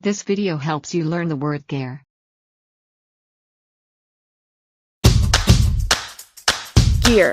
This video helps you learn the word gear. Gear.